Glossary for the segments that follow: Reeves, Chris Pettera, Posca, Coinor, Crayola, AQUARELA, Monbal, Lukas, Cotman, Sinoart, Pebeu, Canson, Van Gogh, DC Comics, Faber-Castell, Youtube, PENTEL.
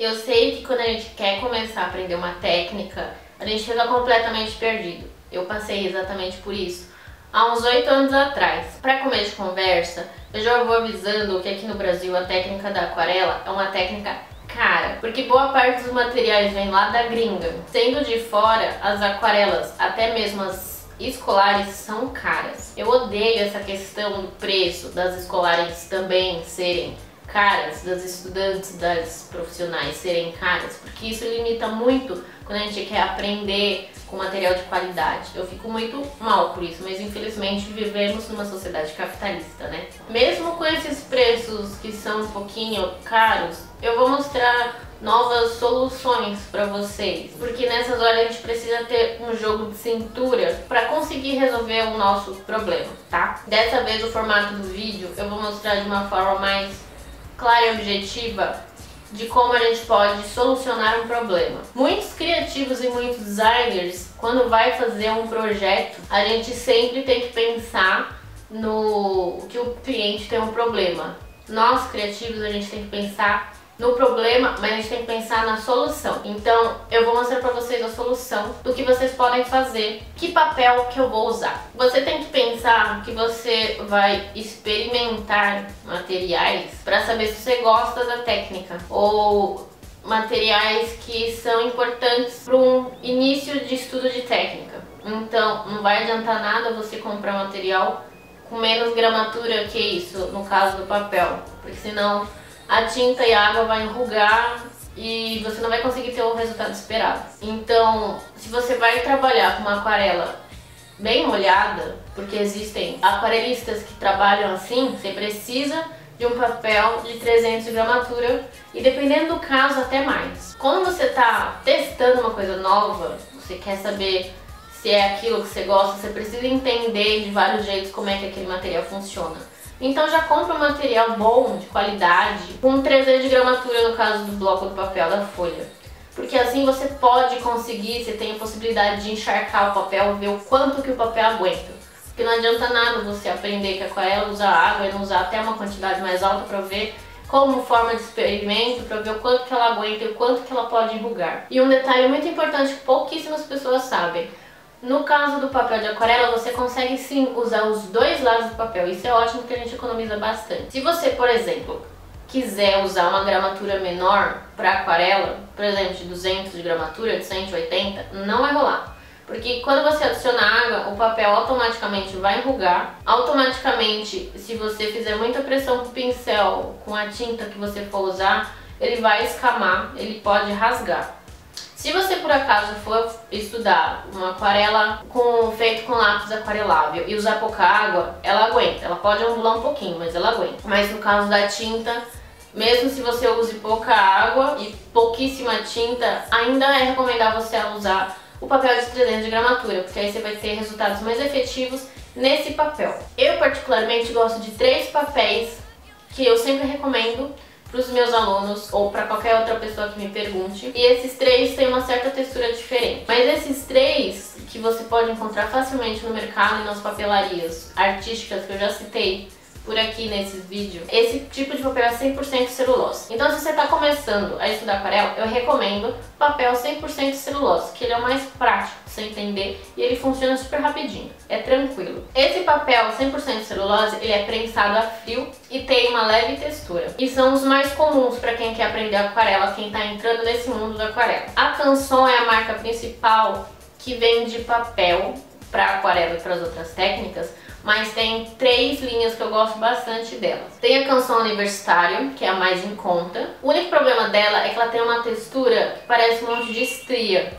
Eu sei que quando a gente quer começar a aprender uma técnica, a gente fica completamente perdido. Eu passei exatamente por isso há uns 8 anos atrás. Para começo de conversa, eu já vou avisando que aqui no Brasil a técnica da aquarela é uma técnica cara, porque boa parte dos materiais vem lá da gringa. Sendo de fora, as aquarelas, até mesmo as escolares, são caras. Eu odeio essa questão do preço das escolares também serem caras, das estudantes, das profissionais serem caras, porque isso limita muito quando a gente quer aprender com material de qualidade. Eu fico muito mal por isso, mas infelizmente vivemos numa sociedade capitalista, né? Mesmo com esses preços que são um pouquinho caros, eu vou mostrar novas soluções para vocês, porque nessas horas a gente precisa ter um jogo de cintura para conseguir resolver o nosso problema, tá? Dessa vez o formato do vídeo eu vou mostrar de uma forma mais clara e objetiva de como a gente pode solucionar um problema. Muitos criativos e muitos designers, quando vai fazer um projeto, a gente sempre tem que pensar no que o cliente tem um problema. Nós, criativos, a gente tem que pensar no problema, mas a gente tem que pensar na solução. Então, eu vou mostrar pra vocês a solução, do que vocês podem fazer, que papel que eu vou usar. Você tem que pensar que você vai experimentar materiais pra saber se você gosta da técnica, ou materiais que são importantes para um início de estudo de técnica. Então, não vai adiantar nada você comprar material com menos gramatura que isso, no caso do papel, porque senão a tinta e a água vai enrugar e você não vai conseguir ter o resultado esperado. Então, se você vai trabalhar com uma aquarela bem molhada, porque existem aquarelistas que trabalham assim, você precisa de um papel de 300 de gramatura e, dependendo do caso, até mais. Quando você está testando uma coisa nova, você quer saber se é aquilo que você gosta, você precisa entender de vários jeitos como é que aquele material funciona. Então já compra um material bom, de qualidade, com 300 de gramatura no caso do bloco do papel da folha. Porque assim você pode conseguir, você tem a possibilidade de encharcar o papel, ver o quanto que o papel aguenta. Porque não adianta nada você aprender que a aquarela usa água e não usar até uma quantidade mais alta para ver como forma de experimento, para ver o quanto que ela aguenta e o quanto que ela pode enrugar. E um detalhe muito importante que pouquíssimas pessoas sabem. No caso do papel de aquarela, você consegue sim usar os dois lados do papel. Isso é ótimo porque a gente economiza bastante. Se você, por exemplo, quiser usar uma gramatura menor para aquarela, por exemplo, de 200 de gramatura, de 180, não vai rolar. Porque quando você adiciona água, o papel automaticamente vai enrugar. Automaticamente, se você fizer muita pressão com o pincel, com a tinta que você for usar, ele vai escamar, ele pode rasgar. Se você por acaso for estudar uma aquarela feito com lápis aquarelável e usar pouca água, ela aguenta. Ela pode ondular um pouquinho, mas ela aguenta. Mas no caso da tinta, mesmo se você use pouca água e pouquíssima tinta, ainda é recomendável você usar o papel de 300 de gramatura, porque aí você vai ter resultados mais efetivos nesse papel. Eu particularmente gosto de 3 papéis que eu sempre recomendo para os meus alunos ou para qualquer outra pessoa que me pergunte. E esses 3 têm uma certa textura diferente. Mas esses 3 que você pode encontrar facilmente no mercado e nas papelarias artísticas que eu já citei por aqui nesses vídeos, esse tipo de papel é 100% celulose. Então, se você está começando a estudar aquarela, eu recomendo papel 100% celulose, que ele é o mais prático de você entender e ele funciona super rapidinho, é tranquilo. Esse papel 100% celulose, ele é prensado a frio e tem uma leve textura. E são os mais comuns para quem quer aprender aquarela, quem está entrando nesse mundo da aquarela. A Canson é a marca principal que vende papel para aquarela e para as outras técnicas, mas tem 3 linhas que eu gosto bastante delas. Tem a Canson Universitário, que é a mais em conta. O único problema dela é que ela tem uma textura que parece um monte de estria.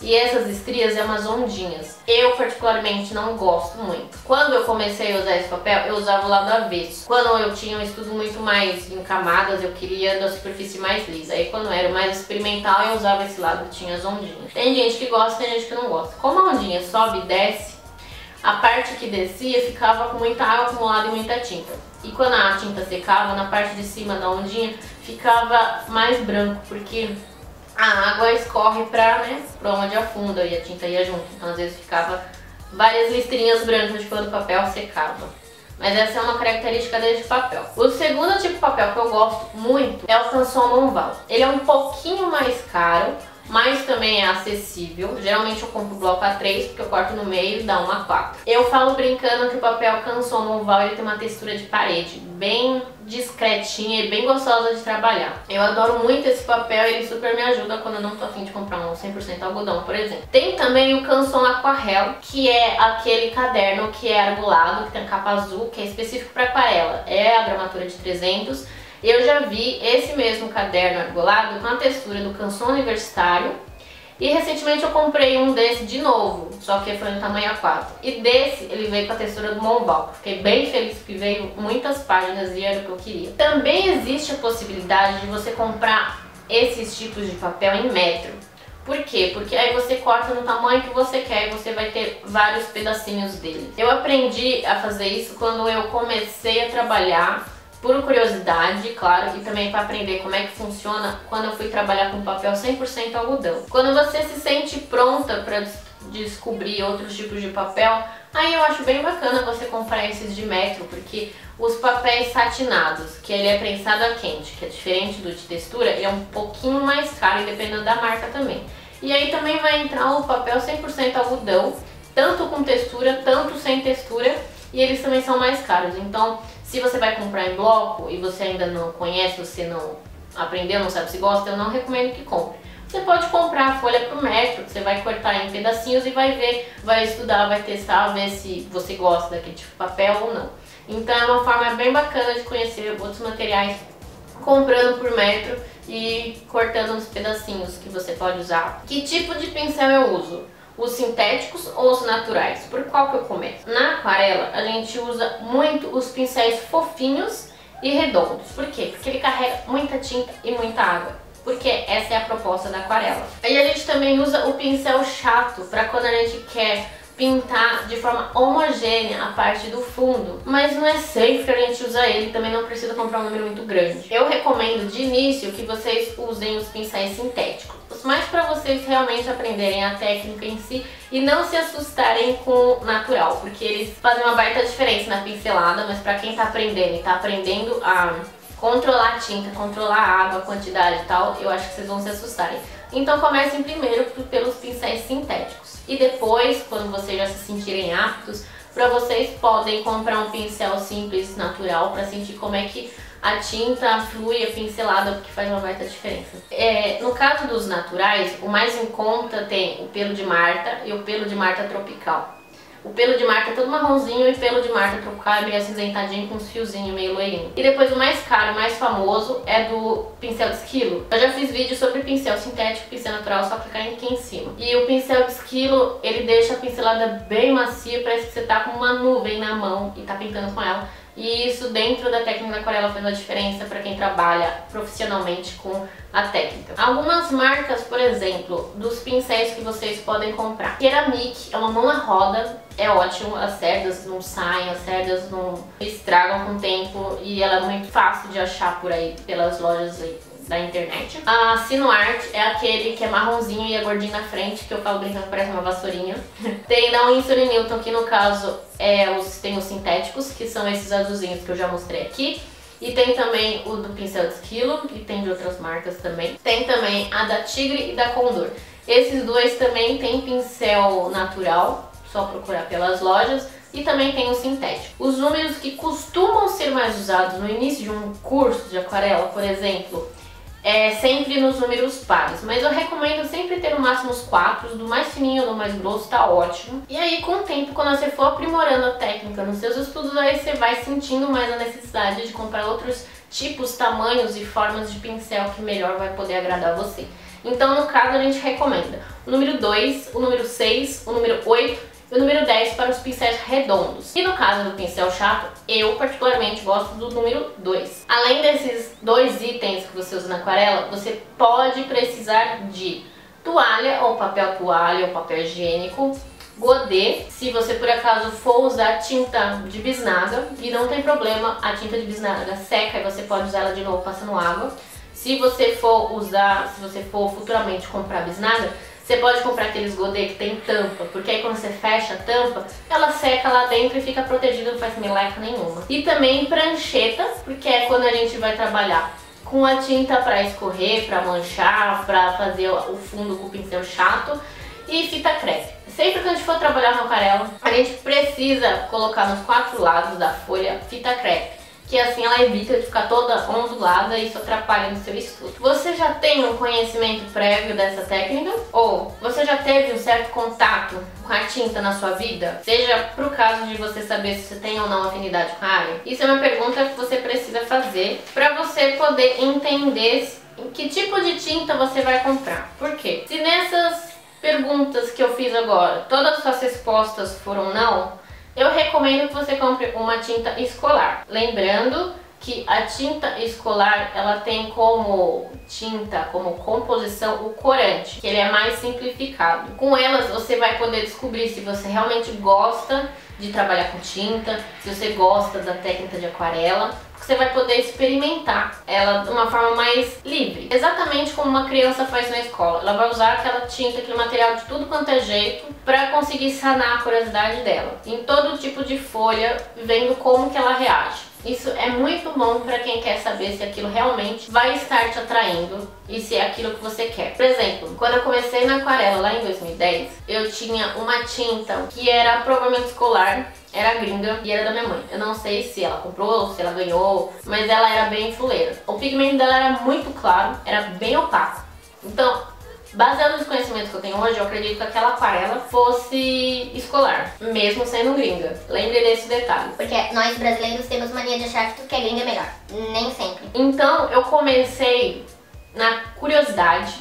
E essas estrias é umas ondinhas. Eu particularmente não gosto muito. Quando eu comecei a usar esse papel, eu usava o lado avesso. Quando eu tinha um estudo muito mais em camadas, eu queria da superfície mais lisa. Aí quando era mais experimental, eu usava esse lado que tinha as ondinhas. Tem gente que gosta, tem gente que não gosta. Como a ondinha sobe e desce, a parte que descia ficava com muita água acumulada e muita tinta. E quando a tinta secava, na parte de cima da ondinha ficava mais branco, porque a água escorre pra onde afunda e a tinta ia junto. Então às vezes ficava várias listrinhas brancas de quando o papel secava. mas essa é uma característica desse papel. O segundo tipo de papel que eu gosto muito é o Canson Oval. Ele é um pouquinho mais caro, mas também é acessível. Geralmente eu compro bloco A3, porque eu corto no meio e dá uma A4. Eu falo brincando que o papel Canson Oval, ele tem uma textura de parede bem discretinha e bem gostosa de trabalhar. Eu adoro muito esse papel e ele super me ajuda quando eu não tô afim de comprar um 100% algodão, por exemplo. Tem também o Canson Aquarela, que é aquele caderno que é argolado, que tem capa azul, que é específico para aquarela. É a gramatura de 300. Eu já vi esse mesmo caderno argolado com a textura do Canson Universitário. E recentemente eu comprei um desse de novo, só que foi no tamanho A4. E desse ele veio com a textura do Monbal. Fiquei bem feliz porque veio muitas páginas e era o que eu queria. Também existe a possibilidade de você comprar esses tipos de papel em metro. Por quê? Porque aí você corta no tamanho que você quer e você vai ter vários pedacinhos dele. Eu aprendi a fazer isso quando eu comecei a trabalhar, por curiosidade, claro, e também para aprender como é que funciona quando eu fui trabalhar com papel 100% algodão. Quando você se sente pronta para descobrir outros tipos de papel, aí eu acho bem bacana você comprar esses de metro, porque os papéis satinados, que ele é prensado a quente, que é diferente do de textura, ele é um pouquinho mais caro, dependendo da marca também. E aí também vai entrar o papel 100% algodão, tanto com textura, tanto sem textura, e eles também são mais caros. Então, se você vai comprar em bloco e você ainda não conhece, você não aprendeu, não sabe se gosta, eu não recomendo que compre. Você pode comprar a folha por metro, você vai cortar em pedacinhos e vai ver, vai estudar, vai testar, ver se você gosta daquele tipo de papel ou não. Então é uma forma bem bacana de conhecer outros materiais, comprando por metro e cortando uns pedacinhos que você pode usar. Que tipo de pincel eu uso? Os sintéticos ou os naturais? Por qual que eu começo? Na aquarela, a gente usa muito os pincéis fofinhos e redondos. Por quê? Porque ele carrega muita tinta e muita água. Porque essa é a proposta da aquarela. Aí a gente também usa o pincel chato para quando a gente quer pintar de forma homogênea a parte do fundo. Mas não é sempre a gente usa ele, também não precisa comprar um número muito grande. Eu recomendo de início que vocês usem os pincéis sintéticos, mas para vocês realmente aprenderem a técnica em si e não se assustarem com o natural, porque eles fazem uma baita diferença na pincelada, mas para quem tá aprendendo a controlar a tinta, controlar a água, a quantidade e tal, eu acho que vocês vão se assustarem. Então comecem primeiro pelos pincéis sintéticos e depois, quando vocês já se sentirem aptos, para vocês podem comprar um pincel simples natural para sentir como é que a tinta flui, a pincelada, porque faz uma baita diferença. No caso dos naturais, o mais em conta tem o pelo de Marta e o pelo de Marta tropical. O pelo de Marta é todo marronzinho e o pelo de Marta tropical é meio acinzentadinho com uns fiozinhos meio loirinho. E depois o mais caro, o mais famoso é do pincel de esquilo. Eu já fiz vídeo sobre pincel sintético, pincel natural, só clicar aqui em cima. E o pincel de esquilo, ele deixa a pincelada bem macia, parece que você tá com uma nuvem na mão e tá pintando com ela. E isso dentro da técnica da aquarela faz uma diferença para quem trabalha profissionalmente com a técnica. Algumas marcas, por exemplo, dos pincéis que vocês podem comprar. Ceramic é uma mão na roda, é ótimo, as cerdas não saem, as cerdas não estragam com o tempo e ela é muito fácil de achar por aí, pelas lojas aí da internet. A Sinoart é aquele que é marronzinho e é gordinho na frente, que eu falo brincando que parece uma vassourinha. Tem da Winsor & Newton, que no caso tem os sintéticos, que são esses azulzinhos que eu já mostrei aqui. E tem também o do pincel de esquilo, que tem de outras marcas também. Tem também a da Tigre e da Condor. Esses dois também tem pincel natural, só procurar pelas lojas. E também tem o sintético. Os números que costumam ser mais usados no início de um curso de aquarela, por exemplo, é sempre nos números pares, mas eu recomendo sempre ter no máximo os 4, do mais fininho ao mais grosso tá ótimo. E aí com o tempo, quando você for aprimorando a técnica nos seus estudos, aí você vai sentindo mais a necessidade de comprar outros tipos, tamanhos e formas de pincel que melhor vai poder agradar você. Então no caso a gente recomenda o número 2, o número 6, o número 8 e o número 10 para os pincéis redondos. E no caso do pincel chato, eu particularmente gosto do número 2. Além desses dois itens que você usa na aquarela, você pode precisar de toalha ou papel higiênico, godê, se você por acaso for usar tinta de bisnaga, e não tem problema, a tinta de bisnaga seca e você pode usar ela de novo passando água. Se você for futuramente comprar bisnaga, Você pode comprar aqueles godê que tem tampa, porque aí quando você fecha a tampa, ela seca lá dentro e fica protegida, não faz meleca nenhuma. E também prancheta, porque é quando a gente vai trabalhar com a tinta pra escorrer, pra manchar, pra fazer o fundo com o pincel chato, e fita crepe. Sempre que a gente for trabalhar no aquarela, a gente precisa colocar nos 4 lados da folha fita crepe, que assim ela evita de ficar toda ondulada e isso atrapalha no seu estudo. Você já tem um conhecimento prévio dessa técnica? Ou você já teve um certo contato com a tinta na sua vida? Seja pro caso de você saber se você tem ou não afinidade com a área. Isso é uma pergunta que você precisa fazer para você poder entender que tipo de tinta você vai comprar. Por quê? Se nessas perguntas que eu fiz agora, todas as suas respostas foram não, eu recomendo que você compre uma tinta escolar. Lembrando que a tinta escolar, ela tem como tinta, como composição, o corante, que ele é mais simplificado. Com elas você vai poder descobrir se você realmente gosta de trabalhar com tinta, se você gosta da técnica de aquarela, porque você vai poder experimentar ela de uma forma mais livre. Exatamente como uma criança faz na escola. Ela vai usar aquela tinta, aquele material de tudo quanto é jeito, para conseguir sanar a curiosidade dela. Em todo tipo de folha, vendo como que ela reage. Isso é muito bom para quem quer saber se aquilo realmente vai estar te atraindo e se é aquilo que você quer. Por exemplo, quando eu comecei na aquarela lá em 2010, eu tinha uma tinta que era provavelmente escolar, era gringa e era da minha mãe. Eu não sei se ela comprou, se ela ganhou, mas ela era bem fuleira. O pigmento dela era muito claro, era bem opaco. Então, baseado nos conhecimentos que eu tenho hoje, eu acredito que aquela aquarela fosse escolar, mesmo sendo gringa. Lembre desse detalhe. Porque nós brasileiros temos mania de achar que tudo que é gringa é melhor. Nem sempre. Então eu comecei na curiosidade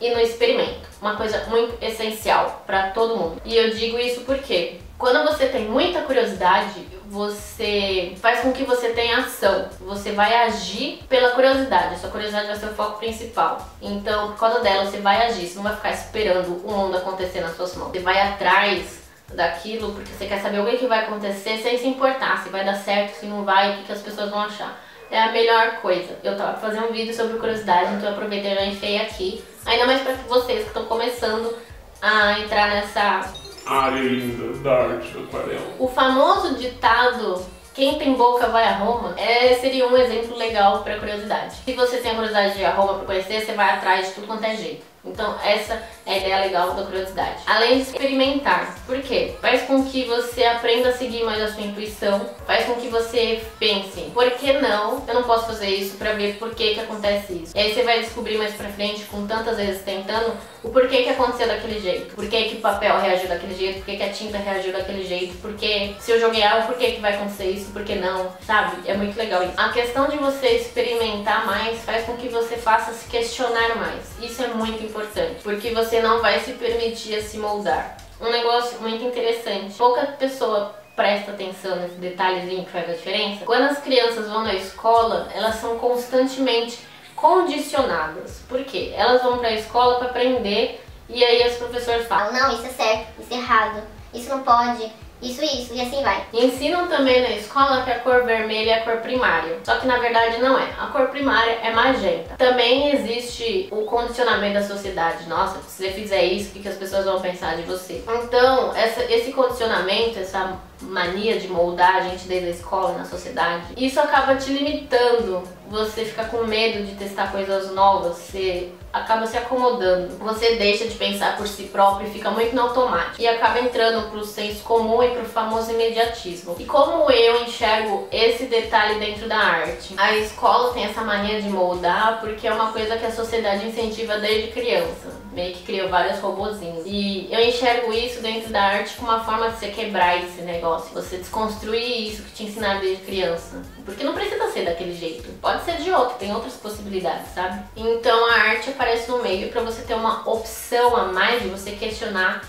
e no experimento. Uma coisa muito essencial para todo mundo. E eu digo isso porque quando você tem muita curiosidade, você faz com que você tenha ação. Você vai agir pela curiosidade. A sua curiosidade vai ser o foco principal. Então, por causa dela, você vai agir. Você não vai ficar esperando o mundo acontecer nas suas mãos. Você vai atrás daquilo porque você quer saber o que é que vai acontecer sem se importar. Se vai dar certo, se não vai, o que as pessoas vão achar. É a melhor coisa. Eu tava fazendo um vídeo sobre curiosidade, então eu aproveitei e já enfiei aqui. Ainda mais pra vocês que estão começando a entrar nessa área linda da arte do aquarela. O famoso ditado, quem tem boca vai a Roma, seria um exemplo legal para curiosidade. Se você tem a curiosidade de ir a Roma para conhecer, você vai atrás de tudo quanto é jeito. Então essa é a ideia legal da curiosidade. Além de experimentar, por quê? Faz com que você aprenda a seguir mais a sua intuição, faz com que você pense, por que não? Eu não posso fazer isso, para ver por que que acontece isso. E aí você vai descobrir mais pra frente, com tantas vezes tentando, o porquê que aconteceu daquele jeito. Por que que o papel reagiu daquele jeito, por que que a tinta reagiu daquele jeito, porque se eu joguei algo, por que que vai acontecer isso, por que não? Sabe? É muito legal isso. A questão de você experimentar mais faz com que você faça se questionar mais. Isso é muito importante. Porque você não vai se permitir a se moldar. Um negócio muito interessante. Pouca pessoa presta atenção nesse detalhezinho que faz a diferença. Quando as crianças vão na escola, elas são constantemente condicionadas. Por quê? Elas vão pra escola pra aprender e aí os professores falam: não, isso é certo, isso é errado, isso não pode, isso, e assim vai. E ensinam também na escola que a cor vermelha é a cor primária. Só que na verdade não é. A cor primária é magenta. Também existe o condicionamento da sociedade. Nossa, se você fizer isso, o que as pessoas vão pensar de você? Então, esse condicionamento, essa mania de moldar a gente desde a escola e na sociedade, isso acaba te limitando. Você fica com medo de testar coisas novas, você acaba se acomodando. Você deixa de pensar por si próprio e fica muito no automático. E acaba entrando pro senso comum e pro famoso imediatismo. E como eu enxergo esse detalhe dentro da arte? A escola tem essa mania de moldar porque é uma coisa que a sociedade incentiva desde criança. Meio que criou vários robozinhos. E eu enxergo isso dentro da arte como uma forma de você quebrar esse negócio. Você desconstruir isso que te ensinaram desde criança. Porque não precisa ser daquele jeito. Pode ser de outro, tem outras possibilidades, sabe? Então a arte aparece no meio pra você ter uma opção a mais de você questionar,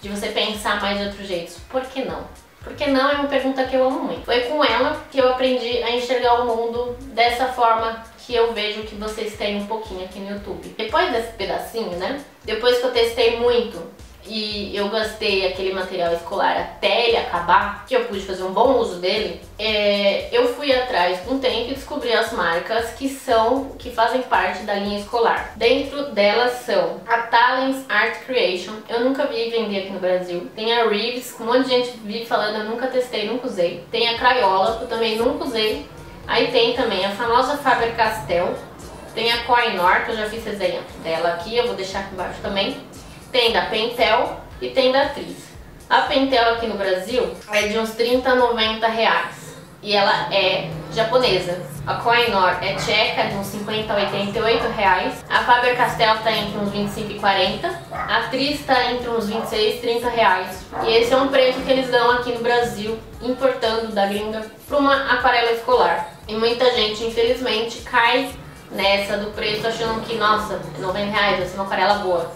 de você pensar mais de outros jeitos. Por que não? Por que não é uma pergunta que eu amo muito. Foi com ela que eu aprendi a enxergar o mundo dessa forma que eu vejo que vocês têm um pouquinho aqui no YouTube. Depois desse pedacinho, né? Depois que eu testei muito, e eu gastei aquele material escolar até ele acabar, que eu pude fazer um bom uso dele, eu fui atrás de um tempo e descobri as marcas que fazem parte da linha escolar. Dentro delas são a Talents Art Creation, eu nunca vi vender aqui no Brasil. Tem a Reeves, um monte de gente vive falando, eu nunca testei, nunca usei. Tem a Crayola, que eu também nunca usei. Aí tem também a famosa Faber-Castell, tem a Coinor, que eu já fiz resenha dela aqui, eu vou deixar aqui embaixo também. Tem da Pentel e tem da Atriz. A Pentel aqui no Brasil é de uns 30 a 90 reais e ela é japonesa. A Coinor é tcheca, de uns 50 a 88 reais. A Faber-Castell tá entre uns 25 e 40. A Atriz tá entre uns 26 e 30 reais. E esse é um preço que eles dão aqui no Brasil, importando da gringa, para uma aquarela escolar. E muita gente, infelizmente, cai nessa do preço achando que, nossa, 90 reais vai ser uma aquarela boa.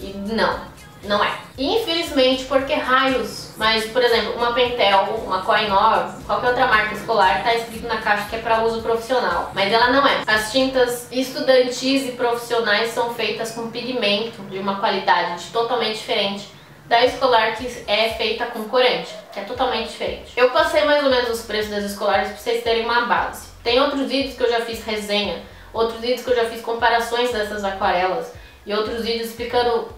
E não, não é. Infelizmente, porque raios. Mas, por exemplo, uma Pentel, uma Coinor, qualquer outra marca escolar, tá escrito na caixa que é para uso profissional. Mas ela não é. As tintas estudantis e profissionais são feitas com pigmento de uma qualidade totalmente diferente da escolar, que é feita com corante, que é totalmente diferente. Eu passei mais ou menos os preços das escolares para vocês terem uma base. Tem outros vídeos que eu já fiz resenha, outros vídeos que eu já fiz comparações dessas aquarelas, e outros vídeos explicando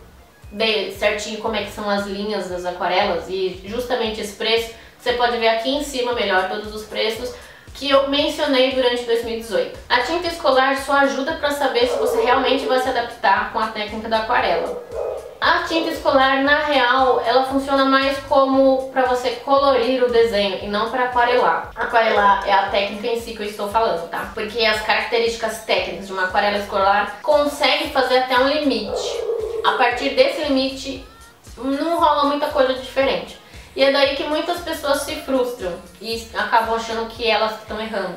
bem certinho como é que são as linhas das aquarelas e justamente esse preço. Você pode ver aqui em cima melhor todos os preços que eu mencionei durante 2018. A tinta escolar só ajuda para saber se você realmente vai se adaptar com a técnica da aquarela. A tinta escolar, na real, ela funciona mais como para você colorir o desenho e não para aquarelar. Aquarelar é a técnica em si que eu estou falando, tá? Porque as características técnicas de uma aquarela escolar consegue fazer até um limite. A partir desse limite não rola muita coisa diferente. E é daí que muitas pessoas se frustram e acabam achando que elas estão errando,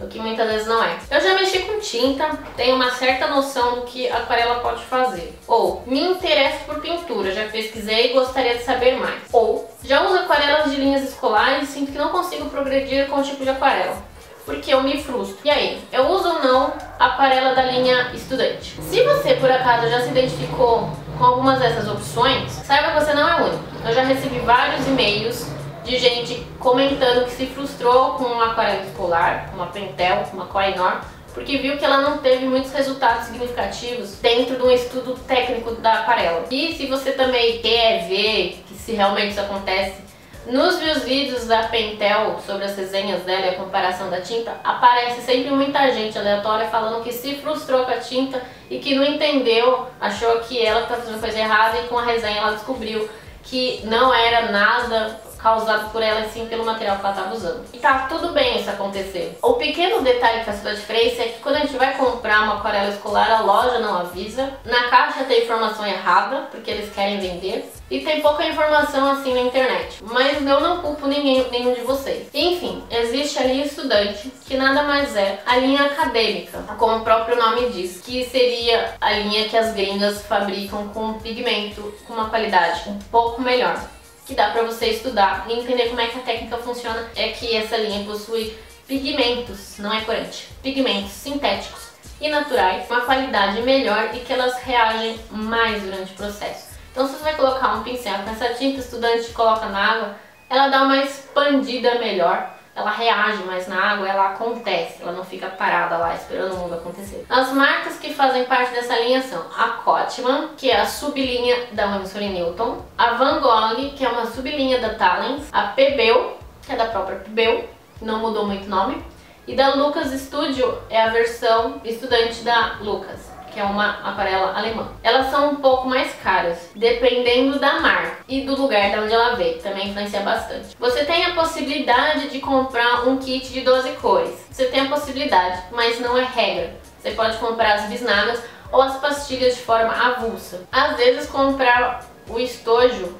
o que muitas vezes não é. Eu já mexi com tinta, tenho uma certa noção do que a aquarela pode fazer. Ou, me interesso por pintura, já pesquisei e gostaria de saber mais. Ou, já uso aquarelas de linhas escolares e sinto que não consigo progredir com o tipo de aquarela, porque eu me frustro. E aí, eu uso ou não a aquarela da linha estudante? Se você, por acaso, já se identificou com algumas dessas opções, saiba que você não é único. Eu já recebi vários e-mails de gente comentando que se frustrou com uma aquarela escolar, uma Pentel, uma Coinor, porque viu que ela não teve muitos resultados significativos dentro de um estudo técnico da aquarela. E se você também quer ver que se realmente isso acontece, nos meus vídeos da Pentel, sobre as resenhas dela e a comparação da tinta, aparece sempre muita gente aleatória falando que se frustrou com a tinta e que não entendeu, achou que ela tá fazendo coisa errada e com a resenha ela descobriu que não era nada causado por ela, sim pelo material que ela estava usando. E tá tudo bem isso acontecer. O pequeno detalhe que faz toda a diferença é que quando a gente vai comprar uma aquarela escolar, a loja não avisa. Na caixa tem informação errada, porque eles querem vender. E tem pouca informação assim na internet. Mas eu não culpo nenhum de vocês. Enfim, existe a linha estudante, que nada mais é a linha acadêmica, como o próprio nome diz, que seria a linha que as gringas fabricam com pigmento, com uma qualidade um pouco melhor, que dá pra você estudar e entender como é que a técnica funciona. É que essa linha possui pigmentos, não é corante, pigmentos sintéticos e naturais, uma qualidade melhor e que elas reagem mais durante o processo. Então, se você vai colocar um pincel com essa tinta estudante e coloca na água, ela dá uma expandida melhor, ela reage mais na água, ela acontece, ela não fica parada lá esperando o mundo acontecer. As marcas que fazem parte dessa linha são a Cotman, que é a sublinha da Winsor & Newton, a Van Gogh, que é uma sublinha da Talens, a Pebeu, que é da própria Pebeu, não mudou muito o nome, e da Lukas Studio, é a versão estudante da Lukas, que é uma aquarela alemã. Elas são um pouco mais caras, dependendo da marca e do lugar de onde ela veio, também influencia bastante. Você tem a possibilidade de comprar um kit de 12 cores. Você tem a possibilidade, mas não é regra. Você pode comprar as bisnagas ou as pastilhas de forma avulsa. Às vezes, comprar o estojo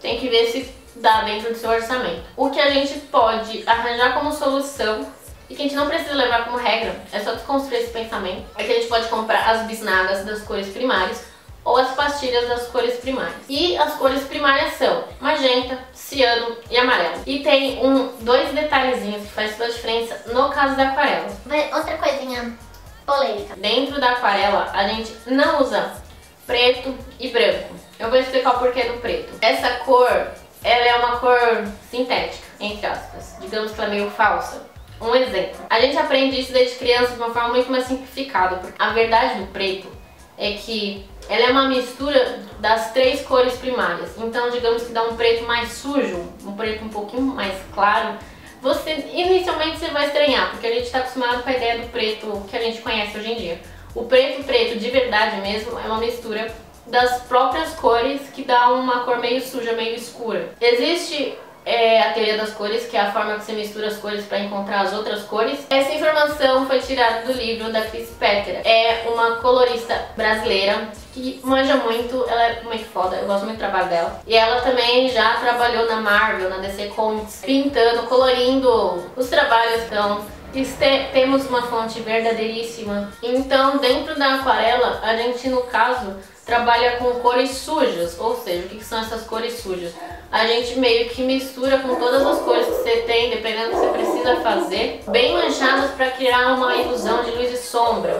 tem que ver se dá dentro do seu orçamento. O que a gente pode arranjar como solução, e que a gente não precisa levar como regra, é só desconstruir esse pensamento, é que a gente pode comprar as bisnagas das cores primárias ou as pastilhas das cores primárias. E as cores primárias são magenta, ciano e amarelo. E tem dois detalhezinhos que faz toda a diferença no caso da aquarela. Outra coisinha polêmica. Dentro da aquarela, a gente não usa preto e branco. Eu vou explicar o porquê do preto. Essa cor, ela é uma cor sintética, entre aspas. Digamos que ela é meio falsa. Um exemplo. A gente aprende isso desde criança de uma forma muito mais simplificada. Porque a verdade do preto é que ela é uma mistura das três cores primárias. Então, digamos que dá um preto mais sujo, um preto um pouquinho mais claro. Inicialmente você vai estranhar, porque a gente está acostumado com a ideia do preto que a gente conhece hoje em dia. O preto preto de verdade mesmo é uma mistura das próprias cores que dá uma cor meio suja, meio escura. Existe a teoria das cores, que é a forma que você mistura as cores para encontrar as outras cores. Essa informação foi tirada do livro da Chris Pettera. É uma colorista brasileira que manja muito, ela é muito foda, eu gosto muito do trabalho dela. E ela também já trabalhou na Marvel, na DC Comics, pintando, colorindo os trabalhos. Então, temos uma fonte verdadeiríssima. Então, dentro da aquarela, a gente, no caso, trabalha com cores sujas. Ou seja, o que são essas cores sujas? A gente meio que mistura com todas as cores que você tem, dependendo do que você precisa fazer, bem manchadas para criar uma ilusão de luz e sombra.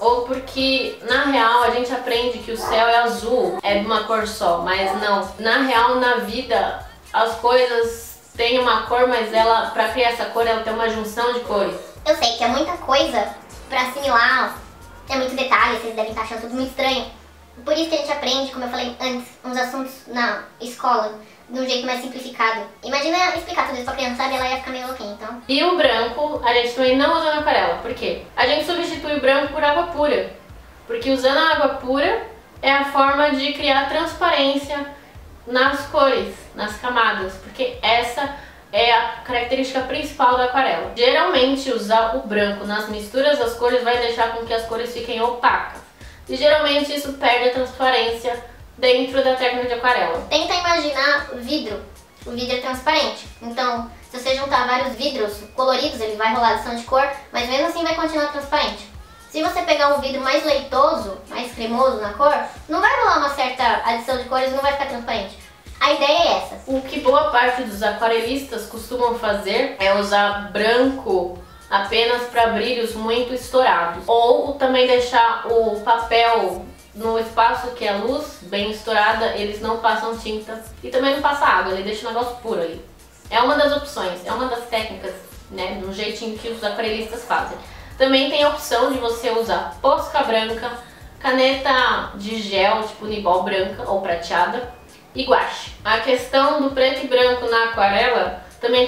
Ou porque, na real, a gente aprende que o céu é azul, é uma cor só, mas não. Na real, na vida, as coisas têm uma cor, mas ela, para criar essa cor, ela tem uma junção de cores. Eu sei que é muita coisa para assimilar, é muito detalhe, vocês devem estar achando tudo muito estranho. Por isso que a gente aprende, como eu falei antes, uns assuntos na escola de um jeito mais simplificado. Imagina explicar tudo isso pra criança, sabe? Ela ia ficar meio louquinha, então. E o branco, a gente também não usa na aquarela. Por quê? A gente substitui o branco por água pura. Porque usando a água pura é a forma de criar transparência nas cores, nas camadas. Porque essa é a característica principal da aquarela. Geralmente, usar o branco nas misturas das cores vai deixar com que as cores fiquem opacas. E geralmente isso perde a transparência dentro da técnica de aquarela. Tenta imaginar vidro. O vidro é transparente. Então, se você juntar vários vidros coloridos, ele vai rolar adição de cor, mas mesmo assim vai continuar transparente. Se você pegar um vidro mais leitoso, mais cremoso na cor, não vai rolar uma certa adição de cores e não vai ficar transparente. A ideia é essa. O que boa parte dos aquarelistas costumam fazer é usar branco apenas para brilhos muito estourados, ou também deixar o papel no espaço que a luz bem estourada, eles não passam tinta e também não passa água, ele deixa o negócio puro ali. É uma das opções, é uma das técnicas, né, no jeitinho que os aquarelistas fazem. Também tem a opção de você usar posca branca, caneta de gel tipo Nibol branca ou prateada e guache. A questão do preto e branco na aquarela também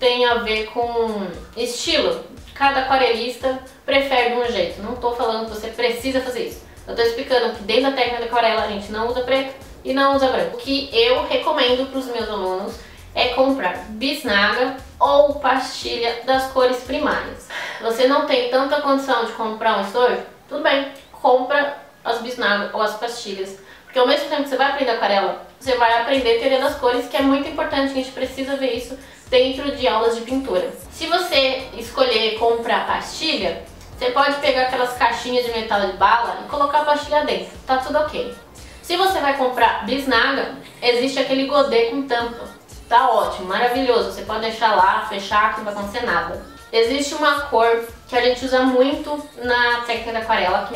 tem a ver com estilo. Cada aquarelista prefere um jeito. Não estou falando que você precisa fazer isso. Eu estou explicando que desde a técnica da aquarela a gente não usa preto e não usa branco. O que eu recomendo para os meus alunos é comprar bisnaga ou pastilha das cores primárias. Você não tem tanta condição de comprar um estojo? Tudo bem, compra as bisnagas ou as pastilhas. Porque ao mesmo tempo que você vai aprender aquarela, você vai aprender a teoria das cores, que é muito importante, a gente precisa ver isso dentro de aulas de pintura. Se você escolher comprar pastilha, você pode pegar aquelas caixinhas de metal de bala e colocar a pastilha dentro, tá tudo ok. Se você vai comprar bisnaga, existe aquele godê com tampa, tá ótimo, maravilhoso, você pode deixar lá, fechar, que não vai acontecer nada. Existe uma cor que a gente usa muito na técnica da aquarela.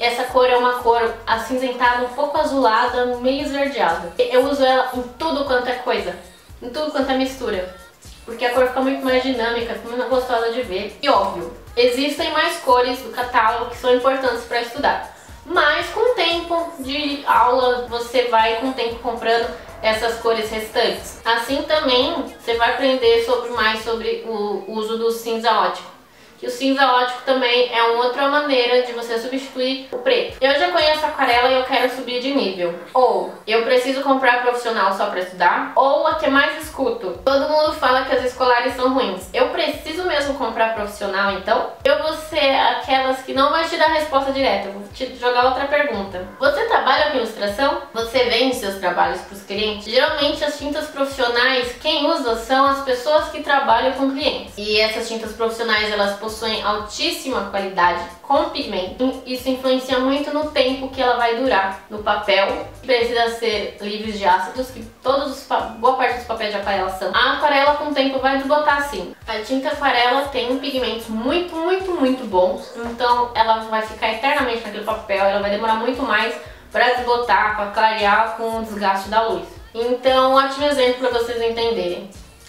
Essa cor é uma cor acinzentada, um pouco azulada, meio esverdeada. Eu uso ela em tudo quanto é coisa, em tudo quanto é mistura. Porque a cor fica muito mais dinâmica, fica muito gostosa de ver. E óbvio, existem mais cores do catálogo que são importantes para estudar. Mas com o tempo de aula, você vai com o tempo comprando essas cores restantes. Assim também você vai aprender mais sobre o uso do cinza ótico. Que o cinza ótico também é uma outra maneira de você substituir o preto. Eu já conheço a aquarela e eu quero subir de nível. Ou eu preciso comprar profissional só para estudar. Ou a que mais escuto. Todo mundo fala que as escolares são ruins. Eu preciso mesmo comprar profissional então? Eu vou ser aquelas que não vai te dar resposta direta. Eu vou te jogar outra pergunta. Você trabalha com ilustração? Você vende seus trabalhos para os clientes? Geralmente as tintas profissionais, quem usa são as pessoas que trabalham com clientes. E essas tintas profissionais, elas possuem altíssima qualidade com pigmento. Isso influencia muito no tempo que ela vai durar no papel. Precisa ser livre de ácidos, que boa parte dos papéis de aquarela são. A aquarela com o tempo vai desbotar assim. A tinta aquarela tem pigmentos muito, muito, muito bons. Então ela vai ficar eternamente naquele papel, ela vai demorar muito mais para desbotar, para clarear com o desgaste da luz. Então, ótimo exemplo para vocês entenderem.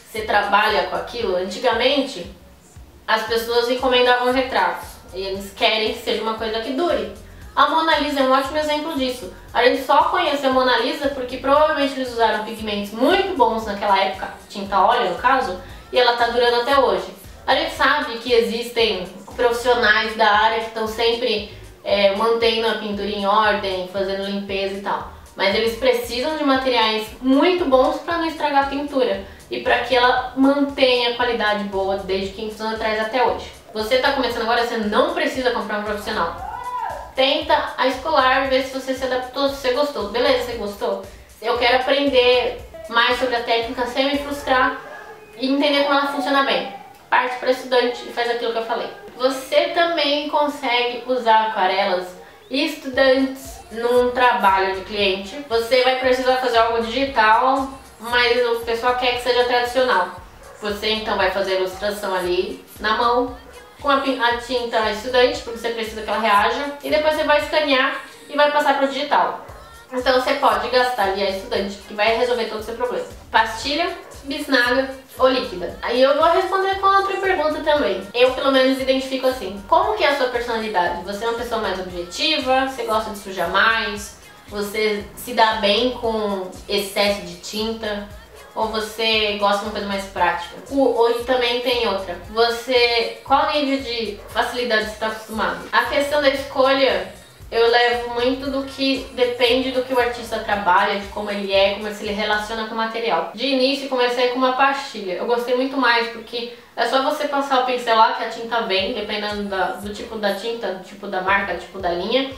Você trabalha com aquilo. Antigamente, as pessoas encomendavam retratos. Eles querem que seja uma coisa que dure. A Mona Lisa é um ótimo exemplo disso. A gente só conhece a Mona Lisa porque provavelmente eles usaram pigmentos muito bons naquela época, tinta óleo no caso, e ela tá durando até hoje. A gente sabe que existem profissionais da área que estão sempre mantendo a pintura em ordem, fazendo limpeza e tal. Mas eles precisam de materiais muito bons para não estragar a pintura e para que ela mantenha a qualidade boa desde 500 anos atrás até hoje. Você está começando agora, você não precisa comprar um profissional. Tenta a escolar, ver se você se adaptou, se você gostou. Beleza, você gostou? Eu quero aprender mais sobre a técnica sem me frustrar e entender como ela funciona bem. Parte para estudante e faz aquilo que eu falei. Você também consegue usar aquarelas e estudantes num trabalho de cliente. Você vai precisar fazer algo digital, mas o pessoal quer que seja tradicional. Você então vai fazer a ilustração ali na mão, com a tinta estudante, porque você precisa que ela reaja, e depois você vai escanear e vai passar para o digital. Então você pode gastar ali a estudante, que vai resolver todo o seu problema. Pastilha, bisnaga ou líquida. Aí eu vou responder com outra pergunta também. Eu pelo menos identifico assim, como que é a sua personalidade? Você é uma pessoa mais objetiva? Você gosta de sujar mais? Você se dá bem com excesso de tinta? Ou você gosta de uma coisa mais prática? Hoje também tem outra. Qual nível de facilidade você está acostumado? A questão da escolha, eu levo muito do que depende do que o artista trabalha, de como ele é, como ele se relaciona com o material. De início, comecei com uma pastilha. Eu gostei muito mais porque é só você passar o pincel lá que a tinta vem, dependendo do tipo da tinta, do tipo da marca, do tipo da linha.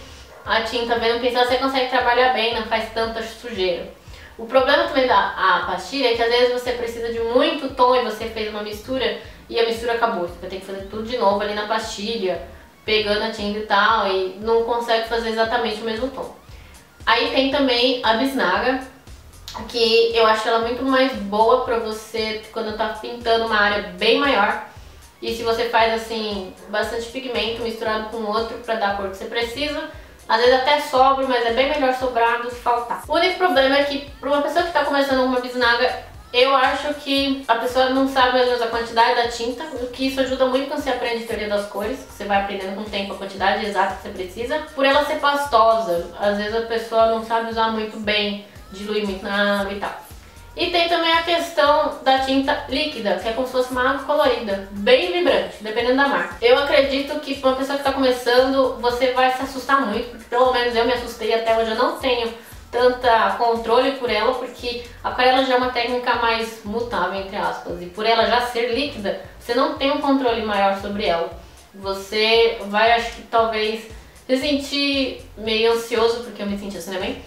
A tinta vem no pincel, você consegue trabalhar bem, não faz tanta sujeira. O problema também da pastilha é que às vezes você precisa de muito tom e você fez uma mistura e a mistura acabou. Você vai ter que fazer tudo de novo ali na pastilha, pegando a tinta e tal, e não consegue fazer exatamente o mesmo tom. Aí tem também a bisnaga, que eu acho ela muito mais boa pra você quando tá pintando uma área bem maior. E se você faz assim, bastante pigmento misturado com outro pra dar a cor que você precisa. Às vezes até sobra, mas é bem melhor sobrar do que faltar. O único problema é que para uma pessoa que está começando uma bisnaga, eu acho que a pessoa não sabe às vezes a quantidade da tinta, o que isso ajuda muito quando você aprende a teoria das cores, que você vai aprendendo com o tempo a quantidade exata que você precisa. Por ela ser pastosa, às vezes a pessoa não sabe usar muito bem, diluir muito na água e tal. E tem também a questão da tinta líquida, que é como se fosse uma água colorida, bem vibrante, dependendo da marca. Eu acredito que para uma pessoa que está começando, você vai se assustar muito, porque pelo menos eu me assustei até hoje, eu não tenho tanto controle por ela, porque a aquarela já é uma técnica mais mutável, entre aspas, e por ela já ser líquida, você não tem um controle maior sobre ela. Você vai, acho que talvez, se sentir meio ansioso, porque eu me senti assim também,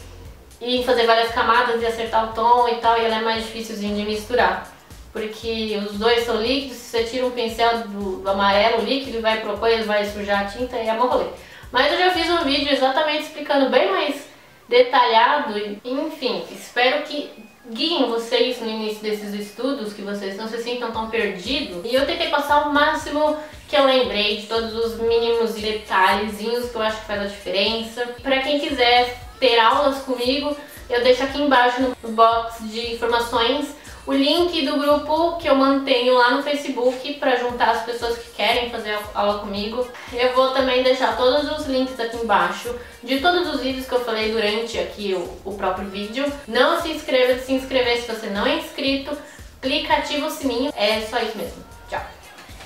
e fazer várias camadas e acertar o tom e tal, e ela é mais difícilzinha de misturar. Porque os dois são líquidos, se você tira um pincel do amarelo líquido e vai pro coisa, vai sujar a tinta e é mó rolê. Mas eu já fiz um vídeo exatamente explicando bem mais detalhado. Enfim, espero que guiem vocês no início desses estudos, que vocês não se sintam tão perdidos. E eu tentei passar o máximo que eu lembrei de todos os mínimos detalhezinhos que eu acho que faz a diferença. Pra quem quiser ter aulas comigo, eu deixo aqui embaixo no box de informações o link do grupo que eu mantenho lá no Facebook para juntar as pessoas que querem fazer aula comigo. Eu vou também deixar todos os links aqui embaixo de todos os vídeos que eu falei durante aqui o próprio vídeo. Não se inscreva, se você não é inscrito, clica, ativa o sininho, é só isso mesmo.